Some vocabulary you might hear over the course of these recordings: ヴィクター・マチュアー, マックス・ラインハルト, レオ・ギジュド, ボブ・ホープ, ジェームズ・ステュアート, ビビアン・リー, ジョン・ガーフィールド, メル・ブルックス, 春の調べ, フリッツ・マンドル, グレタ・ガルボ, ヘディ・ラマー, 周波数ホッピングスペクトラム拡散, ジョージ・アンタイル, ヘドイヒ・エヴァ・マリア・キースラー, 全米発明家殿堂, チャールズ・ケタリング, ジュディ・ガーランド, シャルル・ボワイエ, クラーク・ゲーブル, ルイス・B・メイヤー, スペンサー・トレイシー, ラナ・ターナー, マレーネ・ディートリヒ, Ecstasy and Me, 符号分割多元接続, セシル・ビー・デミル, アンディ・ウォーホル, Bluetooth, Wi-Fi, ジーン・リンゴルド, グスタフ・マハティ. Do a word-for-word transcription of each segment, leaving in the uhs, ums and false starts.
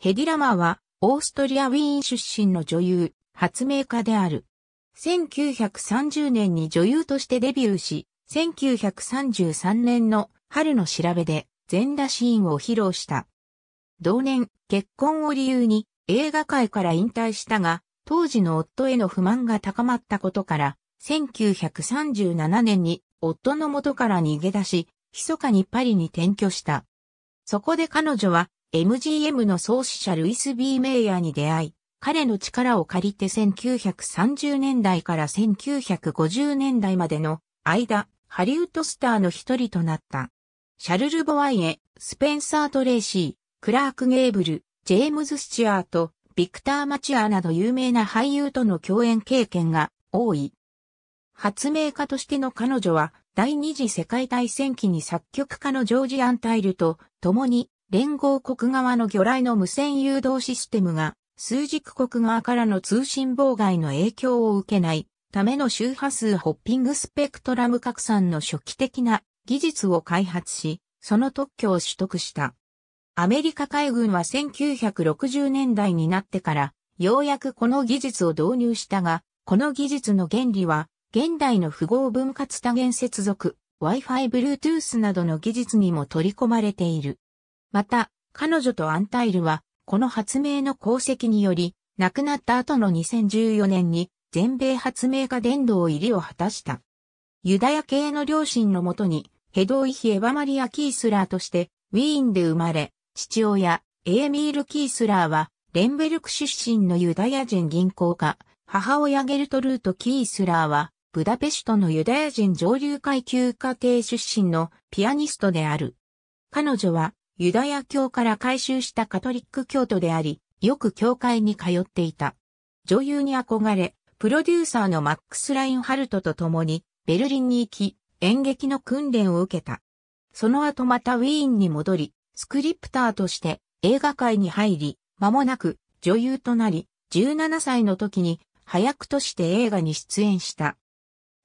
ヘディ・ラマーは、オーストリア・ウィーン出身の女優、発明家である。せんきゅうひゃくさんじゅうねんに女優としてデビューし、せんきゅうひゃくさんじゅうさんねんの春の調べで全裸シーンを披露した。同年、結婚を理由に映画界から引退したが、当時の夫への不満が高まったことから、せんきゅうひゃくさんじゅうななねんに夫の元から逃げ出し、密かにパリに転居した。そこで彼女は エムジーエム の創始者ルイス・ビー・メイヤーに出会い、彼の力を借りてせんきゅうひゃくさんじゅうねんだいからせんきゅうひゃくごじゅうねんだいまでの間、ハリウッドスターの一人となった。シャルル・ボワイエ、スペンサー・トレイシー、クラーク・ゲーブル、ジェームズ・スチュアート、ビクター・マチアーなど有名な俳優との共演経験が多い。発明家としての彼女は、第二次世界大戦期に作曲家のジョージ・アンタイルと共に、連合国側の魚雷の無線誘導システムが、枢軸国側からの通信妨害の影響を受けないための周波数ホッピングスペクトラム拡散の初期的な技術を開発し、その特許を取得した。アメリカ海軍はせんきゅうひゃくろくじゅうねんだいになってからようやくこの技術を導入したが、この技術の原理は現代の符号分割多元接続、Wi-Fi、Bluetooth などの技術にも取り込まれている。また、彼女とアンタイルはこの発明の功績により、亡くなった後のにせんじゅうよねんに全米発明家殿堂入りを果たした。ユダヤ系の両親のもとに、ヘドイヒ・エヴァ・マリア・キースラーとして、ウィーンで生まれ、父親、エーミール・キースラーは、レンベルク出身のユダヤ人銀行家、母親ゲルトルート・キースラーは、ブダペシュトのユダヤ人上流階級家庭出身のピアニストである。彼女は、ユダヤ教から改宗したカトリック教徒であり、よく教会に通っていた。女優に憧れ、プロデューサーのマックス・ラインハルトと共に、ベルリンに行き、演劇の訓練を受けた。その後またウィーンに戻り、スクリプターとして映画界に入り、間もなく女優となり、じゅうななさいの時に、早くとして映画に出演した。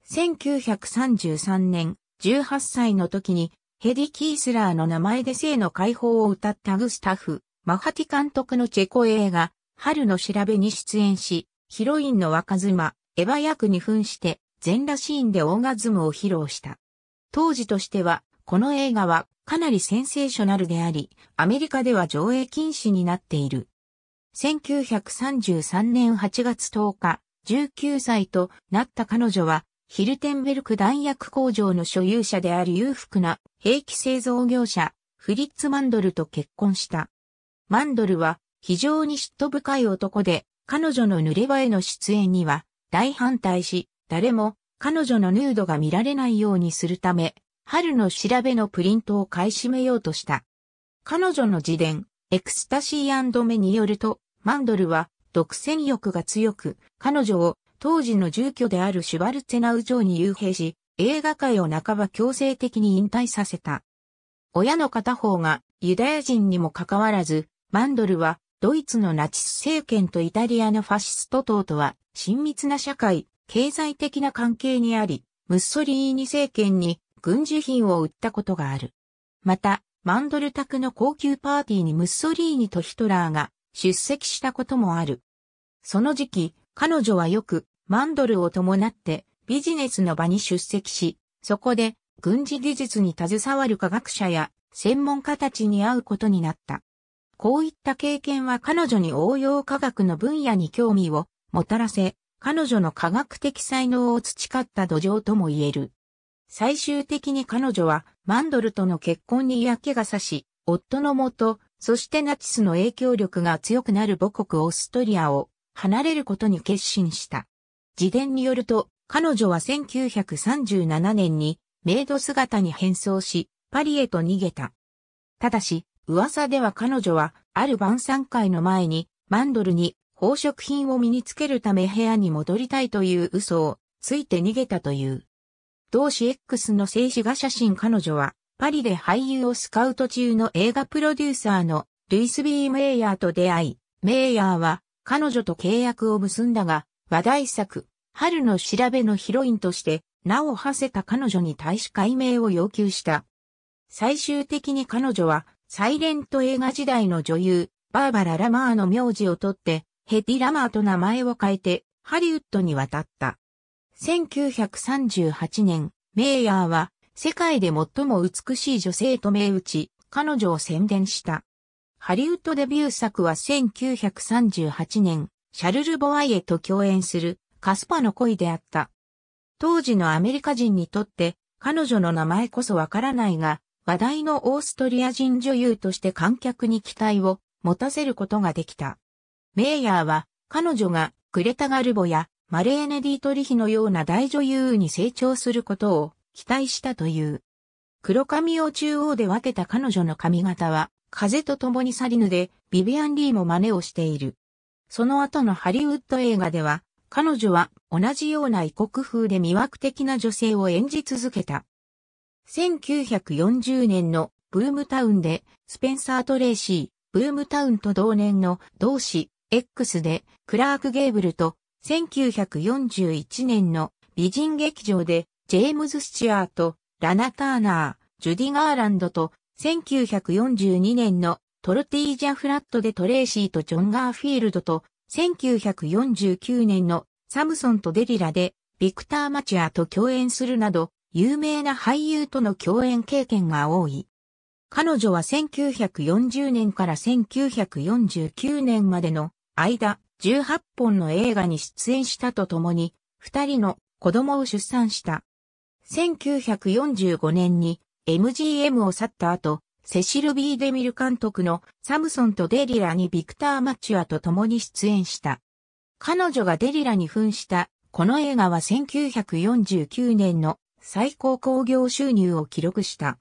せんきゅうひゃくさんじゅうさんねん、じゅうはっさいの時に、ヘディ・キースラーの名前で性の解放を歌ったグスタフ・マハティ監督のチェコ映画、春の調べに出演し、ヒロインの若妻、エヴァ役に扮して、全裸シーンでオーガズムを披露した。当時としては、この映画はかなりセンセーショナルであり、アメリカでは上映禁止になっている。せんきゅうひゃくさんじゅうさんねんはちがつとおか、じゅうきゅうさいとなった彼女は、ヒルテンベルク弾薬工場の所有者である裕福な兵器製造業者フリッツ・マンドルと結婚した。マンドルは非常に嫉妬深い男で彼女の濡れ場への出演には大反対し誰も彼女のヌードが見られないようにするため春の調べのプリントを買い占めようとした。彼女の自伝エクスタシー&メによるとマンドルは独占欲が強く彼女を当時の住居であるシュバルツェナウ城に幽閉し、映画界を半ば強制的に引退させた。親の片方がユダヤ人にもかかわらず、マンドルはドイツのナチス政権とイタリアのファシスト党とは親密な社会、経済的な関係にあり、ムッソリーニ政権に軍需品を売ったことがある。また、マンドル宅の高級パーティーにムッソリーニとヒトラーが出席したこともある。その時期、彼女はよく、マンドルを伴ってビジネスの場に出席し、そこで軍事技術に携わる科学者や専門家たちに会うことになった。こういった経験は彼女に応用科学の分野に興味をもたらせ、彼女の科学的才能を培った土壌とも言える。最終的に彼女はマンドルとの結婚に嫌気がさし、夫のもと、そしてナチスの影響力が強くなる母国オーストリアを離れることに決心した。自伝によると、彼女はせんきゅうひゃくさんじゅうななねんにメイド姿に変装し、パリへと逃げた。ただし、噂では彼女は、ある晩餐会の前に、マンドルに宝飾品を身につけるため部屋に戻りたいという嘘をついて逃げたという。同誌 X の静止画写真彼女は、パリで俳優をスカウト中の映画プロデューサーのルイス・ビー・メイヤーと出会い、メイヤーは彼女と契約を結んだが、話題作、春の調べのヒロインとして名を馳せた彼女に対し改名を要求した。最終的に彼女はサイレント映画時代の女優、バーバラ・ラマーの名字を取って、ヘディ・ラマーと名前を変えて、ハリウッドに渡った。せんきゅうひゃくさんじゅうはちねん、メイヤーは、世界で最も美しい女性と銘打ち、彼女を宣伝した。ハリウッドデビュー作はせんきゅうひゃくさんじゅうはちねん、シャルル・ボワイエと共演する、カスパの恋であった。当時のアメリカ人にとって、彼女の名前こそわからないが、話題のオーストリア人女優として観客に期待を持たせることができた。メイヤーは、彼女がグレタ・ガルボやマレーネ・ディートリヒのような大女優に成長することを期待したという。黒髪を中央で分けた彼女の髪型は、風と共に去りぬで、ビビアン・リーも真似をしている。その後のハリウッド映画では、彼女は同じような異国風で魅惑的な女性を演じ続けた。せんきゅうひゃくよんじゅうねんのブームタウンで、スペンサー・トレーシー、ブームタウンと同年の同誌 X で、クラーク・ゲーブルと、せんきゅうひゃくよんじゅういちねんの美人劇場で、ジェームズ・スチュアート、ラナ・ターナー、ジュディ・ガーランドと、せんきゅうひゃくよんじゅうにねんのトルティージャ・フラットでトレーシーとジョン・ガーフィールドと、せんきゅうひゃくよんじゅうきゅうねんのサムソンとデリラでビクター・マチュアと共演するなど有名な俳優との共演経験が多い。彼女はせんきゅうひゃくよんじゅうねんからせんきゅうひゃくよんじゅうきゅうねんまでの間じゅうはっぽんの映画に出演したとともにふたりの子供を出産した。せんきゅうひゃくよんじゅうごねんに エムジーエム を去った後、セシル・ビー・デミル監督のサムソンとデリラにビクター・マチュアと共に出演した。彼女がデリラに扮した、この映画はせんきゅうひゃくよんじゅうきゅうねんの最高興行収入を記録した。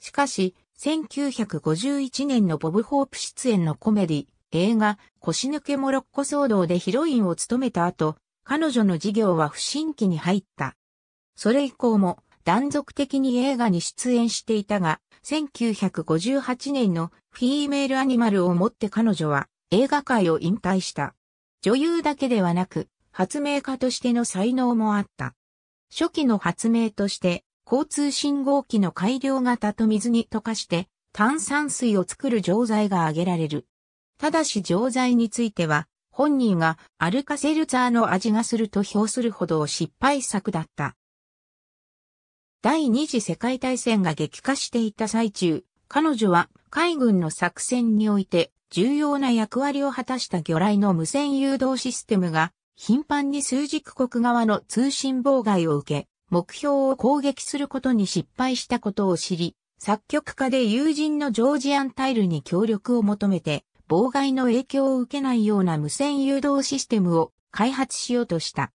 しかし、せんきゅうひゃくごじゅういちねんのボブ・ホープ出演のコメディ、映画、腰抜けモロッコ騒動でヒロインを務めた後、彼女の事業は不振期に入った。それ以降も断続的に映画に出演していたが、せんきゅうひゃくごじゅうはちねんのフィーメールアニマルをもって彼女は映画界を引退した。女優だけではなく発明家としての才能もあった。初期の発明として交通信号機の改良型と水に溶かして炭酸水を作る錠剤が挙げられる。ただし錠剤については本人がアルカセルツァーの味がすると評するほど失敗作だった。第二次世界大戦が激化していた最中、彼女は海軍の作戦において重要な役割を果たした魚雷の無線誘導システムが頻繁に枢軸国側の通信妨害を受け、目標を攻撃することに失敗したことを知り、作曲家で友人のジョージ・アンタイルに協力を求めて、妨害の影響を受けないような無線誘導システムを開発しようとした。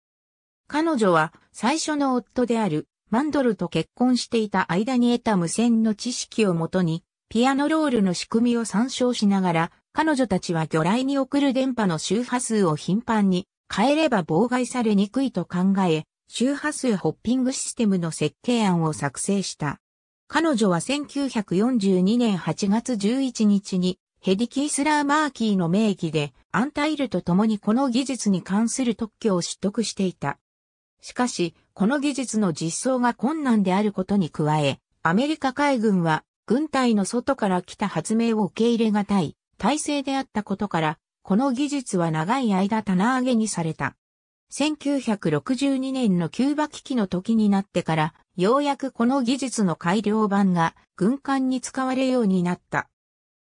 彼女は最初の夫であるマンドルと結婚していた間に得た無線の知識をもとに、ピアノロールの仕組みを参照しながら、彼女たちは魚雷に送る電波の周波数を頻繁に変えれば妨害されにくいと考え、周波数ホッピングシステムの設計案を作成した。彼女はせんきゅうひゃくよんじゅうにねんはちがつじゅういちにちに、ヘディ・キースラー・マーキーの名義で、アンタイルと共にこの技術に関する特許を取得していた。しかし、この技術の実装が困難であることに加え、アメリカ海軍は軍隊の外から来た発明を受け入れがたい体制であったことから、この技術は長い間棚上げにされた。せんきゅうひゃくろくじゅうにねんのキューバ危機の時になってから、ようやくこの技術の改良版が軍艦に使われるようになった。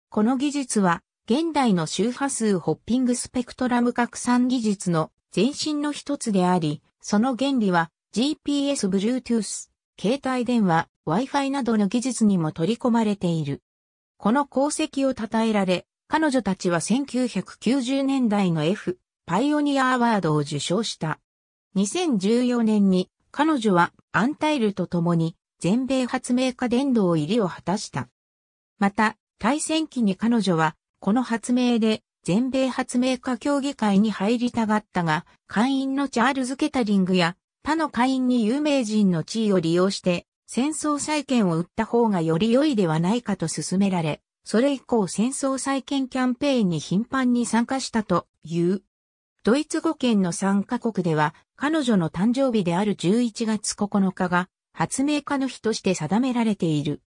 この技術は、現代の周波数ホッピングスペクトラム拡散技術の前身の一つであり、その原理は、ジーピーエス、Bluetooth、携帯電話、Wi-Fi などの技術にも取り込まれている。この功績を称えられ、彼女たちはせんきゅうひゃくきゅうじゅうねんだいの F、パイオニアアワードを受賞した。にせんじゅうよねんに彼女はアンタイルと共に全米発明家殿堂入りを果たした。また、大戦期に彼女はこの発明で全米発明家協議会に入りたがったが、会員のチャールズ・ケタリングや他の会員に有名人の地位を利用して戦争債権を売った方がより良いではないかと勧められ、それ以降戦争債権キャンペーンに頻繁に参加したという。ドイツ語圏のさんかこくでは彼女の誕生日であるじゅういちがつここのかが発明家の日として定められている。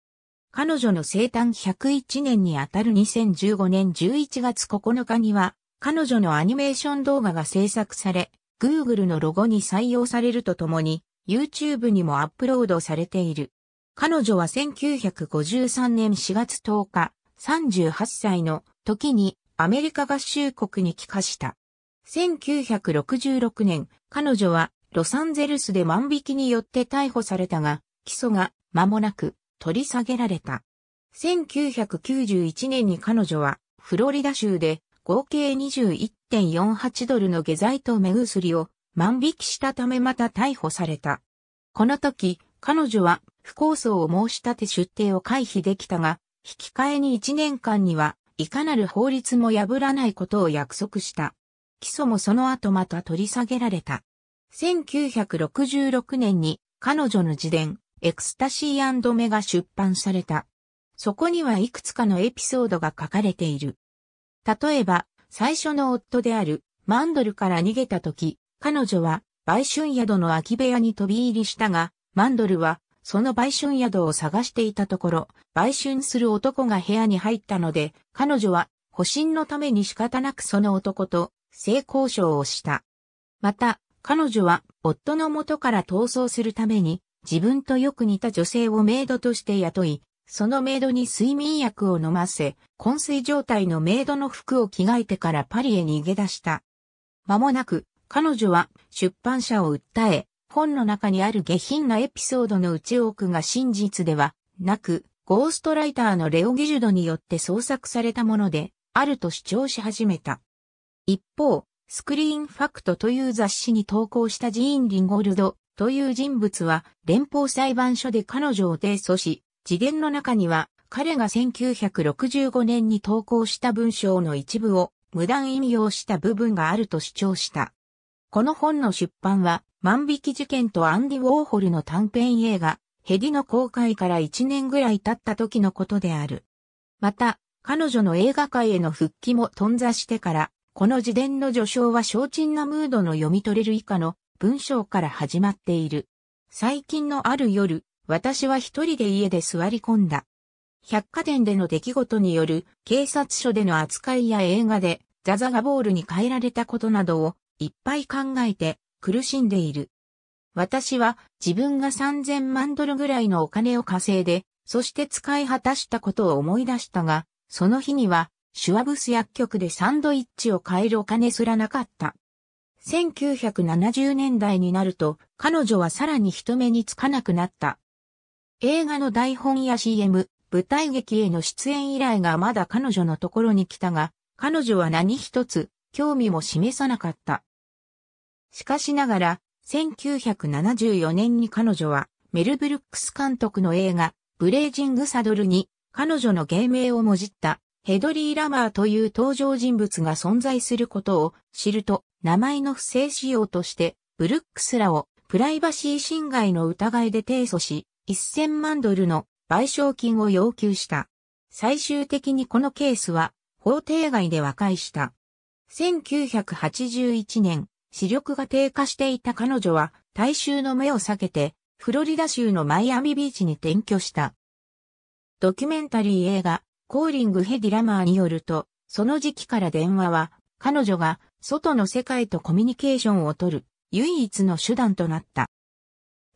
彼女の生誕ひゃくいちねんにあたるにせんじゅうごねんじゅういちがつここのかには、彼女のアニメーション動画が制作され、Google のロゴに採用されるとともに、YouTube にもアップロードされている。彼女はせんきゅうひゃくごじゅうさんねんしがつとおか、さんじゅうはっさいの時にアメリカ合衆国に帰化した。せんきゅうひゃくろくじゅうろくねん、彼女はロサンゼルスで万引きによって逮捕されたが、起訴が間もなく取り下げられた。せんきゅうひゃくきゅうじゅういちねんに彼女はフロリダ州で合計 にじゅういってんよんはちドルの下剤と目薬を万引きしたためまた逮捕された。この時、彼女は不公訴を申し立て出廷を回避できたが、引き換えにいちねんかんにはいかなる法律も破らないことを約束した。起訴もその後また取り下げられた。せんきゅうひゃくろくじゅうろくねんに彼女の自伝、エクスタシー&メが出版された。そこにはいくつかのエピソードが書かれている。例えば、最初の夫であるマンドルから逃げた時、彼女は売春宿の空き部屋に飛び入りしたが、マンドルはその売春宿を探していたところ、売春する男が部屋に入ったので、彼女は保身のために仕方なくその男と性交渉をした。また、彼女は夫の元から逃走するために自分とよく似た女性をメイドとして雇い、そのメイドに睡眠薬を飲ませ、昏睡状態のメイドの服を着替えてからパリへ逃げ出した。間もなく、彼女は出版社を訴え、本の中にある下品なエピソードのうち多くが真実ではなく、ゴーストライターのレオ・ギジュドによって創作されたもので、あると主張し始めた。一方、スクリーンファクトという雑誌に投稿したジーン・リンゴルドという人物は連邦裁判所で彼女を提訴し、自伝の中には彼がせんきゅうひゃくろくじゅうごねんに投稿した文章の一部を無断引用した部分があると主張した。この本の出版は万引き事件とアンディ・ウォーホルの短編映画ヘディの公開からいちねんぐらい経った時のことである。また、彼女の映画界への復帰も頓挫してから、この自伝の序章は小沈なムードの読み取れる以下の文章から始まっている。最近のある夜、私は一人で家で座り込んだ。百貨店での出来事による警察署での扱いや映画でザザがボールに変えられたことなどをいっぱい考えて苦しんでいる。私は自分がさんぜんまんドルぐらいのお金を稼いで、そして使い果たしたことを思い出したが、その日にはシュワブス薬局でサンドイッチを買えるお金すらなかった。せんきゅうひゃくななじゅうねんだいになると彼女はさらに人目につかなくなった。映画の台本や シーエム、舞台劇への出演依頼がまだ彼女のところに来たが、彼女は何一つ興味も示さなかった。しかしながら、せんきゅうひゃくななじゅうよねんに彼女はメル・ブルックス監督の映画ブレイジング・サドルに彼女の芸名をもじった。ヘドリー・ラマーという登場人物が存在することを知ると、名前の不正使用として、ブルックスらをプライバシー侵害の疑いで提訴し、せんまんドルの賠償金を要求した。最終的にこのケースは法廷外で和解した。せんきゅうひゃくはちじゅういちねん、視力が低下していた彼女は大衆の目を避けて、フロリダ州のマイアミビーチに転居した。ドキュメンタリー映画、コーリング・ヘディ・ラマーによると、その時期から電話は、彼女が外の世界とコミュニケーションをとる、唯一の手段となった。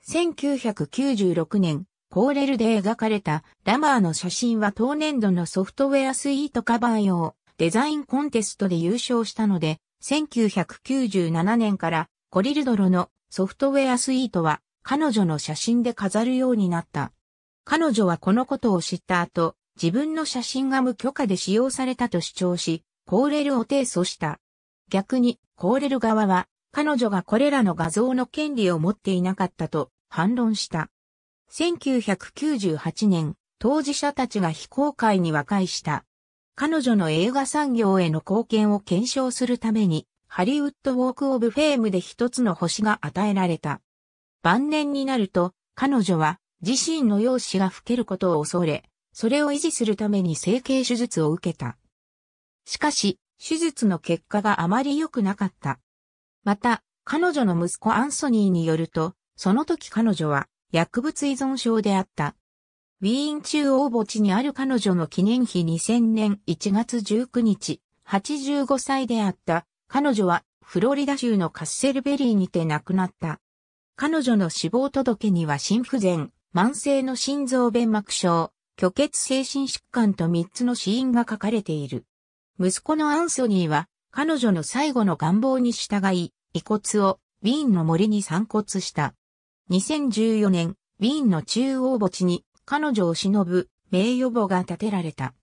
せんきゅうひゃくきゅうじゅうろくねん、コーレルで描かれたラマーの写真は当年度のソフトウェアスイートカバー用デザインコンテストで優勝したので、せんきゅうひゃくきゅうじゅうななねんからコリルドロのソフトウェアスイートは彼女の写真で飾るようになった。彼女はこのことを知った後、自分の写真が無許可で使用されたと主張し、コーレルを提訴した。逆に、コーレル側は、彼女がこれらの画像の権利を持っていなかったと反論した。せんきゅうひゃくきゅうじゅうはちねん、当事者たちが非公開に和解した。彼女の映画産業への貢献を検証するために、ハリウッド・ウォーク・オブ・フェームで一つの星が与えられた。晩年になると、彼女は自身の容姿が老けることを恐れ、それを維持するために整形手術を受けた。しかし、手術の結果があまり良くなかった。また、彼女の息子アンソニーによると、その時彼女は薬物依存症であった。ウィーン中央墓地にある彼女の記念碑にせんねんいちがつじゅうくにち、はちじゅうごさいであった。彼女はフロリダ州のカッセルベリーにて亡くなった。彼女の死亡届には心不全、慢性の心臓弁膜症、虚血性心疾患とみっつの死因が書かれている。息子のアンソニーは彼女の最後の願望に従い、遺骨をウィーンの森に散骨した。にせんじゅうよねん、ウィーンの中央墓地に彼女を偲ぶ名誉墓が建てられた。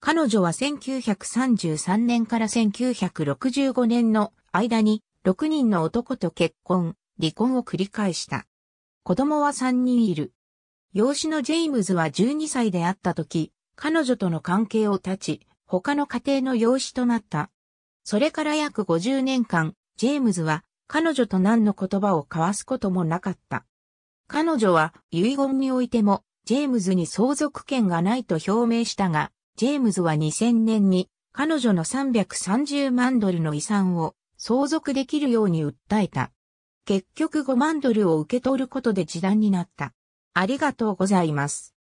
彼女はせんきゅうひゃくさんじゅうさんねんからせんきゅうひゃくろくじゅうごねんの間にろくにんの男と結婚、離婚を繰り返した。子供はさんにんいる。養子のジェイムズはじゅうにさいであった時、彼女との関係を断ち、他の家庭の養子となった。それから約ごじゅうねんかん、ジェイムズは彼女と何の言葉を交わすこともなかった。彼女は遺言においても、ジェイムズに相続権がないと表明したが、ジェームズはにせんねんに彼女のさんびゃくさんじゅうまんドルの遺産を相続できるように訴えた。結局ごまんドルを受け取ることで示談になった。ありがとうございます。